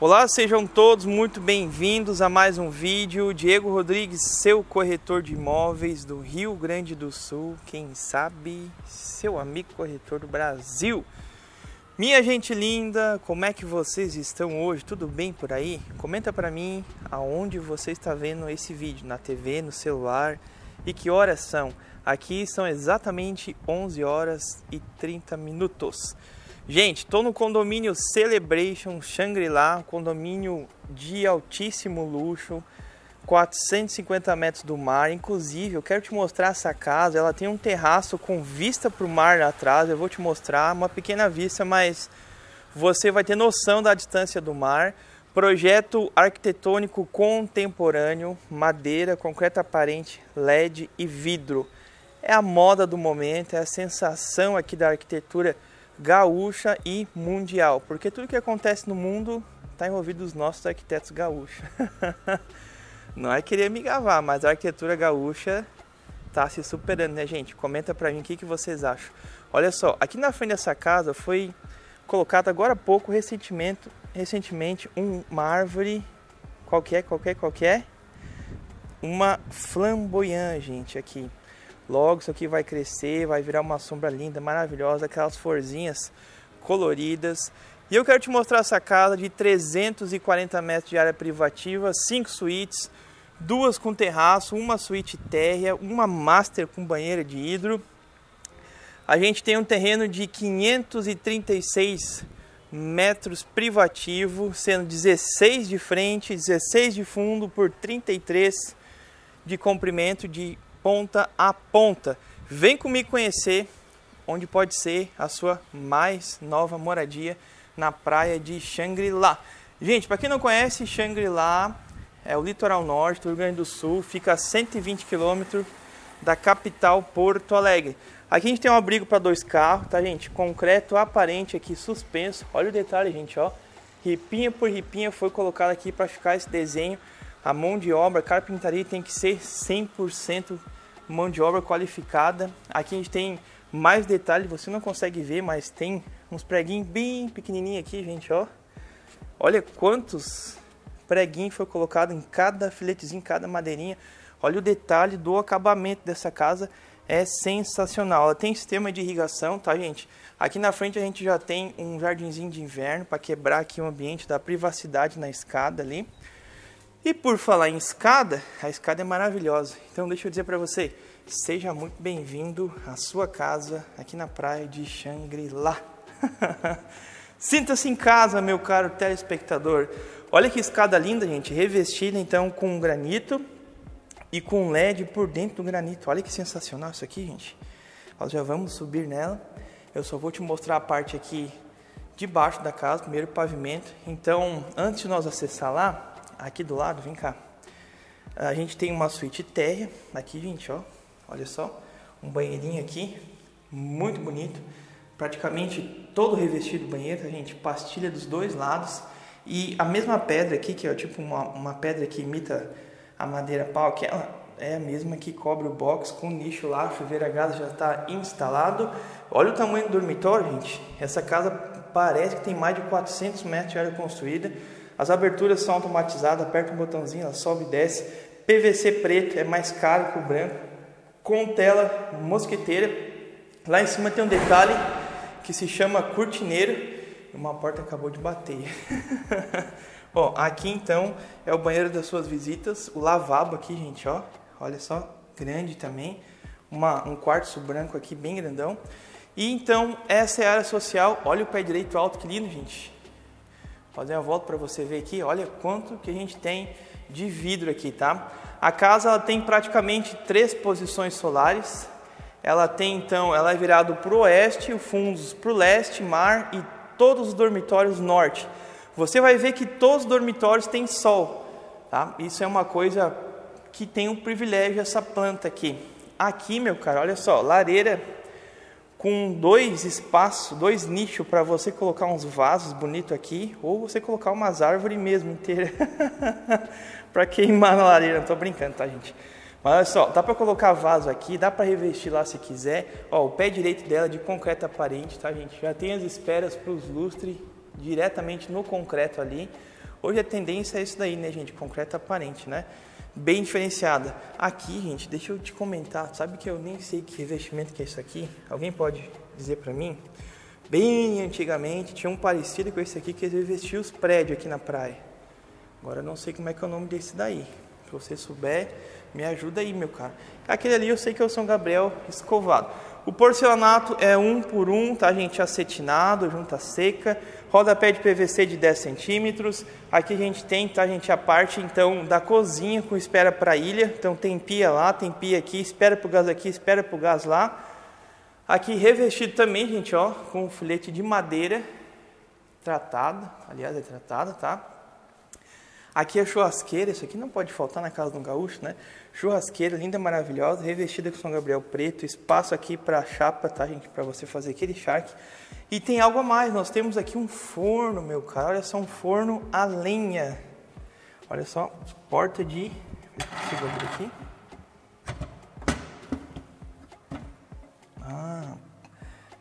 Olá, sejam todos muito bem-vindos a mais um vídeo. Diego Rodrigues, seu corretor de imóveis do Rio Grande do Sul, quem sabe seu amigo corretor do Brasil. Minha gente linda, como é que vocês estão hoje? Tudo bem por aí? Comenta pra mim aonde você está vendo esse vídeo, na TV, no celular e que horas são. Aqui são exatamente 11 horas e 30 minutos. Gente, estou no condomínio Celebration Shangri-La, condomínio de altíssimo luxo, 450 metros do mar. Inclusive, eu quero te mostrar essa casa, ela tem um terraço com vista para o mar lá atrás. Eu vou te mostrar uma pequena vista, mas você vai ter noção da distância do mar. Projeto arquitetônico contemporâneo, madeira, concreto aparente, LED e vidro. É a moda do momento, é a sensação aqui da arquitetura gaúcha e mundial, porque tudo que acontece no mundo está envolvido os nossos arquitetos gaúchos. Não é querer me gabar, mas a arquitetura gaúcha está se superando, né, gente? Comenta para mim o que vocês acham. Olha só, aqui na frente dessa casa foi colocado agora há pouco, recentemente, uma árvore qualquer, uma flamboyante, gente, aqui. Logo isso aqui vai crescer, vai virar uma sombra linda, maravilhosa, aquelas florzinhas coloridas. E eu quero te mostrar essa casa de 340 metros de área privativa, 5 suítes, 2 com terraço, uma suíte térrea, uma master com banheira de hidro. A gente tem um terreno de 536 metros privativo, sendo 16 de frente, 16 de fundo por 33 de comprimento de ponta a ponta. Vem comigo conhecer onde pode ser a sua mais nova moradia na praia de Shangri-La. Gente, para quem não conhece, Shangri-La é o litoral norte do Rio Grande do Sul, fica a 120 km da capital Porto Alegre. Aqui a gente tem um abrigo para 2 carros, tá, gente? Concreto aparente aqui, suspenso. Olha o detalhe, gente, ó. Ripinha por ripinha foi colocada aqui para ficar esse desenho. A mão de obra, a carpintaria tem que ser 100% mão de obra qualificada. Aqui a gente tem mais detalhes, você não consegue ver, mas tem uns preguinhos bem pequenininhos aqui, gente, ó. Olha quantos preguinhos foi colocado em cada filetezinho, em cada madeirinha. Olha o detalhe do acabamento dessa casa, é sensacional. Ela tem sistema de irrigação, tá, gente? Aqui na frente a gente já tem um jardinzinho de inverno para quebrar aqui o ambiente da privacidade na escada ali. E por falar em escada, a escada é maravilhosa. Então deixa eu dizer para você, seja muito bem-vindo à sua casa aqui na praia de Shangri-La. Sinta-se em casa, meu caro telespectador. Olha que escada linda, gente, revestida então com granito e com LED por dentro do granito. Olha que sensacional isso aqui, gente. Nós já vamos subir nela. Eu só vou te mostrar a parte aqui de baixo da casa, primeiro pavimento. Então, antes de nós acessar lá, aqui do lado, vem cá, a gente tem uma suíte térrea aqui, gente, ó. Olha só, um banheirinho aqui, muito bonito, praticamente todo revestido de banheiro, tá, gente? Pastilha dos 2 lados e a mesma pedra aqui, que é tipo uma pedra que imita a madeira pau, que ela é a mesma que cobre o box com nicho lá, chuveiro a gás já está instalado. Olha o tamanho do dormitório, gente, essa casa parece que tem mais de 400 metros de área construída. As aberturas são automatizadas, aperta um botãozinho, ela sobe e desce. PVC preto é mais caro que o branco, com tela mosqueteira. Lá em cima tem um detalhe que se chama cortineiro. Uma porta acabou de bater. Bom, aqui então é o banheiro das suas visitas. O lavabo aqui, gente, ó. Olha só, grande também. Um quartzo branco aqui, bem grandão. E então, essa é a área social. Olha o pé direito alto, que lindo, gente. Fazer uma volta para você ver aqui, olha quanto que a gente tem de vidro aqui, tá? A casa ela tem praticamente 3 posições solares. Ela tem então, ela é virada para o oeste, os fundos para o leste, mar e todos os dormitórios norte. Você vai ver que todos os dormitórios têm sol, tá? Isso é uma coisa que tem um privilégio essa planta aqui. Aqui, meu cara, olha só, lareira com 2 espaços, 2 nichos para você colocar uns vasos bonitos aqui, ou você colocar umas árvores mesmo inteiras para queimar na lareira. Não tô brincando, tá, gente? Mas olha só, dá para colocar vaso aqui, dá para revestir lá se quiser. Ó, o pé direito dela é de concreto aparente, tá, gente? Já tem as esperas para os lustres diretamente no concreto ali. Hoje a tendência é isso daí, né, gente? Concreto aparente, né? Bem diferenciada. Aqui, gente, deixa eu te comentar. Sabe que eu nem sei que revestimento que é isso aqui? Alguém pode dizer pra mim? Bem antigamente tinha um parecido com esse aqui que revestia os prédios aqui na praia. Agora eu não sei como é que é o nome desse daí. Se você souber, me ajuda aí, meu cara. Aquele ali eu sei que é o São Gabriel escovado. O porcelanato é um por um, tá, gente? Acetinado, junta seca. Rodapé de PVC de 10 centímetros. Aqui a gente tem, tá, gente, a parte, então, da cozinha com espera para a ilha. Então tem pia lá, tem pia aqui, espera pro gás aqui, espera pro gás lá. Aqui revestido também, gente, ó, com um filete de madeira tratado. Aliás, é tratada, tá? Aqui a churrasqueira, isso aqui não pode faltar na casa de um gaúcho, né? Churrasqueira linda, maravilhosa, revestida com São Gabriel preto, espaço aqui para chapa, tá, gente? Para você fazer aquele charque. E tem algo a mais, nós temos aqui um forno, meu cara, olha só, um forno a lenha. Olha só, porta de... Deixa eu abrir aqui. Ah,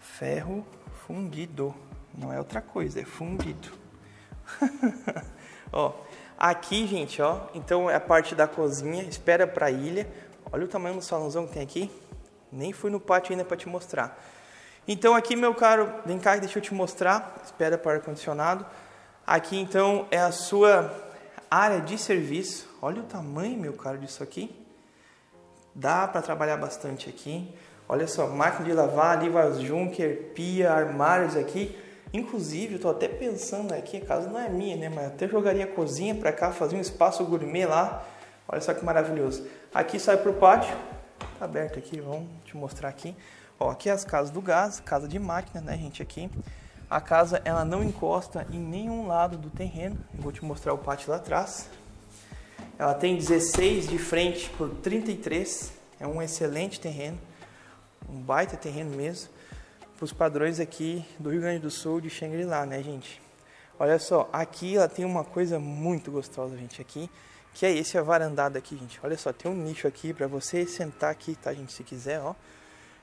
ferro fundido, não é outra coisa, é fundido. Ó. Aqui, gente, ó, então é a parte da cozinha, espera pra ilha. Olha o tamanho do salãozão que tem aqui. Nem fui no pátio ainda pra te mostrar. Então aqui, meu caro, vem cá, deixa eu te mostrar. Espera para ar-condicionado. Aqui, então, é a sua área de serviço. Olha o tamanho, meu caro, disso aqui. Dá pra trabalhar bastante aqui. Olha só, máquina de lavar, ali, vasjunker, pia, armários aqui. Inclusive, eu tô até pensando aqui, a casa não é minha, né? Mas até jogaria a cozinha pra cá, fazer um espaço gourmet lá. Olha só que maravilhoso. Aqui sai pro pátio. Tá aberto aqui, vamos te mostrar aqui. Ó, aqui é as casas do gás, casa de máquina, né, gente, aqui. A casa, ela não encosta em nenhum lado do terreno. Eu vou te mostrar o pátio lá atrás. Ela tem 16 de frente por 33. É um excelente terreno. Um baita terreno mesmo. Para os padrões aqui do Rio Grande do Sul, de Shangri-La, né, gente? Olha só, aqui ela tem uma coisa muito gostosa, gente, aqui, que é esse avarandado aqui, gente. Olha só, tem um nicho aqui para você sentar aqui, tá, gente, se quiser, ó.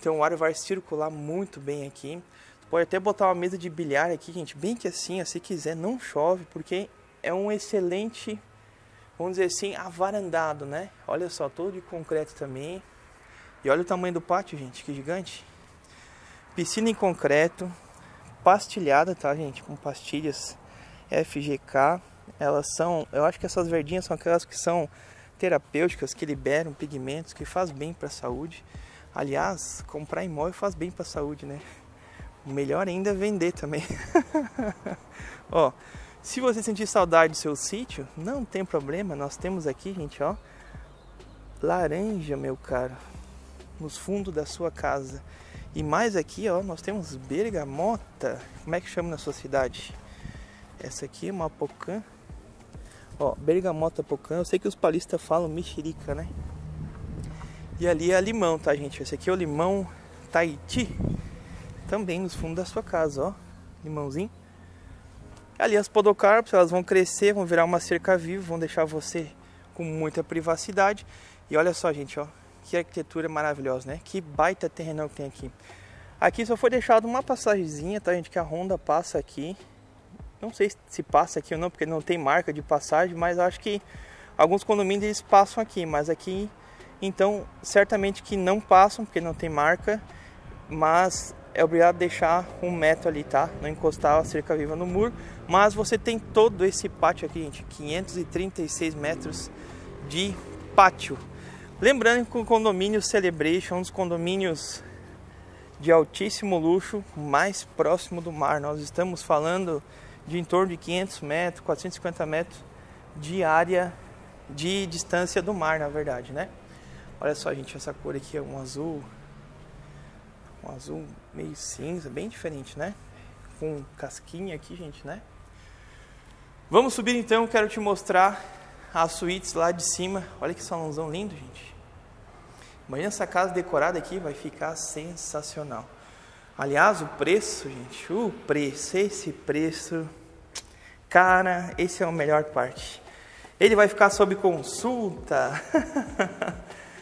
Então o ar vai circular muito bem aqui. Pode até botar uma mesa de bilhar aqui, gente, bem que assim, ó, se quiser, não chove, porque é um excelente, vamos dizer assim, avarandado, né? Olha só, todo de concreto também. E olha o tamanho do pátio, gente, que gigante. Piscina em concreto, pastilhada, tá, gente? Com pastilhas FGK. Elas são, eu acho que essas verdinhas são aquelas que são terapêuticas, que liberam pigmentos, que faz bem pra saúde. Aliás, comprar imóvel faz bem pra saúde, né? Melhor ainda é vender também. Ó, se você sentir saudade do seu sítio, não tem problema. Nós temos aqui, gente, ó, laranja, meu caro, nos fundos da sua casa. E mais aqui, ó, nós temos bergamota. Como é que chama na sua cidade? Essa aqui é uma pocã. Ó, bergamota pocã. Eu sei que os paulistas falam mexerica, né? E ali é limão, tá, gente? Esse aqui é o limão Tahiti. Também nos fundos da sua casa, ó. Limãozinho. Ali as podocarpos, elas vão crescer, vão virar uma cerca viva, vão deixar você com muita privacidade. E olha só, gente, ó. Que arquitetura maravilhosa, né? Que baita terrenão que tem aqui. Aqui só foi deixado uma passagemzinha, tá, gente? Que a Honda passa aqui. Não sei se passa aqui ou não, porque não tem marca de passagem, mas acho que alguns condomínios eles passam aqui. Mas aqui, então, certamente que não passam, porque não tem marca. Mas é obrigado a deixar um metro ali, tá? Não encostar a cerca viva no muro. Mas você tem todo esse pátio aqui, gente. 536 metros de pátio. Lembrando que o condomínio Celebration é um dos condomínios de altíssimo luxo mais próximo do mar. Nós estamos falando de em torno de 500 metros, 450 metros de área de distância do mar, na verdade, né? Olha só, gente, essa cor aqui é um azul meio cinza, bem diferente, né? Com casquinha aqui, gente, né? Vamos subir então, quero te mostrar as suítes lá de cima. Olha que salãozão lindo, gente. Imagina essa casa decorada aqui, vai ficar sensacional. Aliás, o preço, gente, o preço, esse preço, cara, esse é a melhor parte. Ele vai ficar sob consulta.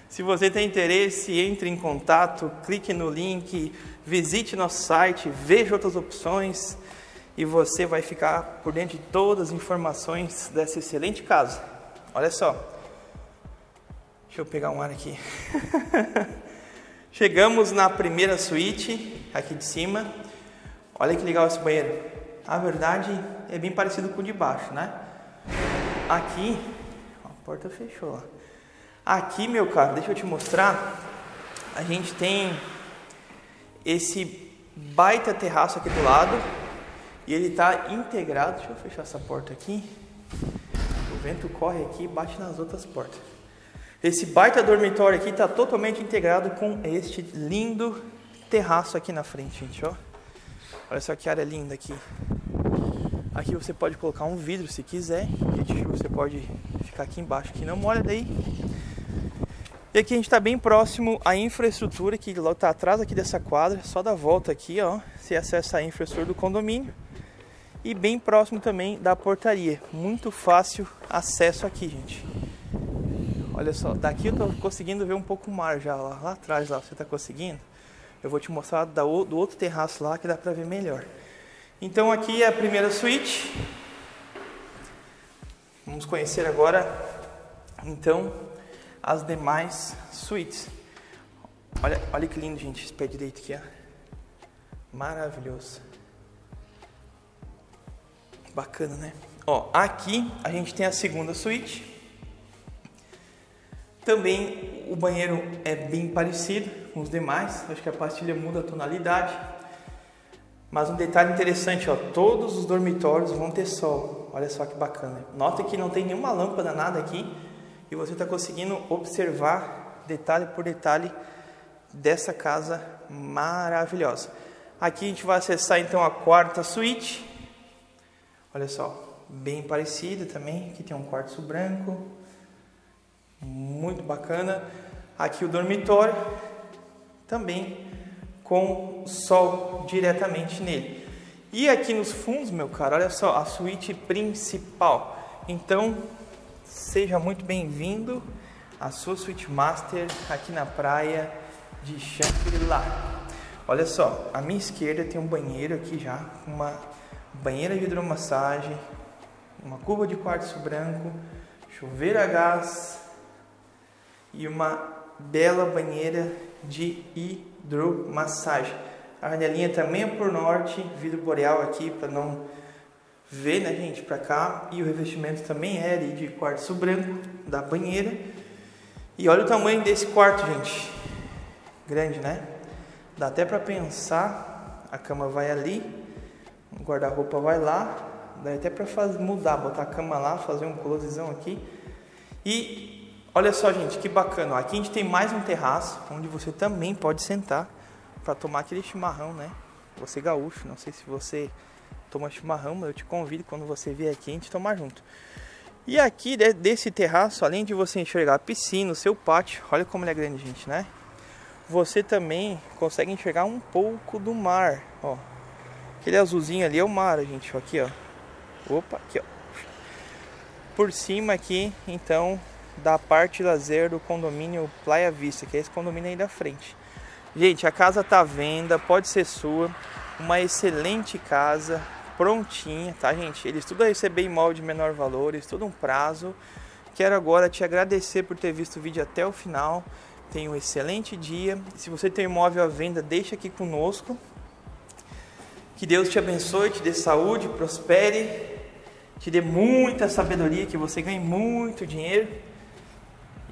Se você tem interesse, entre em contato, clique no link, visite nosso site, veja outras opções. e você vai ficar por dentro de todas as informações dessa excelente casa. Olha só, deixa eu pegar um ar aqui. Chegamos na primeira suíte, aqui de cima. Olha que legal esse banheiro. A verdade é bem parecido com o de baixo, né? Aqui, a porta fechou lá. Aqui, meu caro, deixa eu te mostrar. A gente tem esse baita terraço aqui do lado e ele está integrado. Deixa eu fechar essa porta aqui. O vento corre aqui e bate nas outras portas. Esse baita dormitório aqui está totalmente integrado com este lindo terraço aqui na frente, gente, ó. Olha só que área linda aqui. Aqui você pode colocar um vidro se quiser. Você pode ficar aqui embaixo, que não molha daí. E aqui a gente está bem próximo à infraestrutura, que logo está atrás aqui dessa quadra. Só da volta aqui, ó, você acessa a infraestrutura do condomínio. E bem próximo também da portaria. Muito fácil acesso aqui, gente. Olha só, daqui eu estou conseguindo ver um pouco o mar já. Lá atrás, lá, você está conseguindo? Eu vou te mostrar do outro terraço lá, que dá para ver melhor. Então aqui é a primeira suíte. Vamos conhecer agora, então, as demais suítes. Olha que lindo, gente, esse pé direito aqui, ó. Maravilhoso. Bacana, né? Ó, aqui a gente tem a segunda suíte. Também o banheiro é bem parecido com os demais. Acho que a pastilha muda a tonalidade. Mas um detalhe interessante, ó, todos os dormitórios vão ter sol. Olha só que bacana. Nota que não tem nenhuma lâmpada, nada aqui. E você está conseguindo observar detalhe por detalhe dessa casa maravilhosa. Aqui a gente vai acessar então a quarta suíte. Olha só, bem parecida também. Aqui tem um quartzo branco. Muito bacana. Aqui o dormitório. Também com sol diretamente nele. E aqui nos fundos, meu cara, olha só, a suíte principal. Então, seja muito bem-vindo à sua suíte master aqui na praia de Shangri-La. Olha só, à minha esquerda tem um banheiro aqui já, uma banheira de hidromassagem, uma cuba de quartzo branco, chuveiro a gás e uma bela banheira de hidromassagem. A janelinha também é por norte, vidro boreal aqui para não ver, né, gente, para cá. E o revestimento também é de quartzo branco da banheira. E olha o tamanho desse quarto, gente. Grande, né? Dá até para pensar. A cama vai ali, o guarda-roupa vai lá. Dá até para mudar, botar a cama lá, fazer um closezão aqui. E olha só, gente, que bacana. Aqui a gente tem mais um terraço, onde você também pode sentar para tomar aquele chimarrão, né? Você gaúcho, não sei se você toma chimarrão, mas eu te convido quando você vier aqui a gente tomar junto. E aqui desse terraço, além de você enxergar a piscina, o seu pátio, olha como ele é grande, gente, né? Você também consegue enxergar um pouco do mar, ó. Aquele azulzinho ali é o mar, gente, ó, aqui, ó. Opa, aqui, ó. Por cima aqui, então, da parte lazer do condomínio Playa Vista, que é esse condomínio aí da frente. Gente, a casa está à venda, pode ser sua, uma excelente casa, prontinha, tá, gente? Eles tudo a receber imóvel de menor valor, eles tudo um prazo. Quero agora te agradecer por ter visto o vídeo até o final, tenha um excelente dia. Se você tem imóvel à venda, deixa aqui conosco. Que Deus te abençoe, te dê saúde, prospere, te dê muita sabedoria, que você ganhe muito dinheiro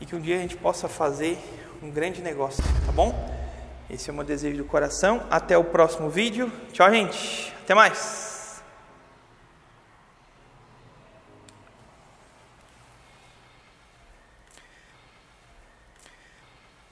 e que um dia a gente possa fazer um grande negócio, tá bom? Esse é o meu desejo do coração. Até o próximo vídeo. Tchau, gente. Até mais.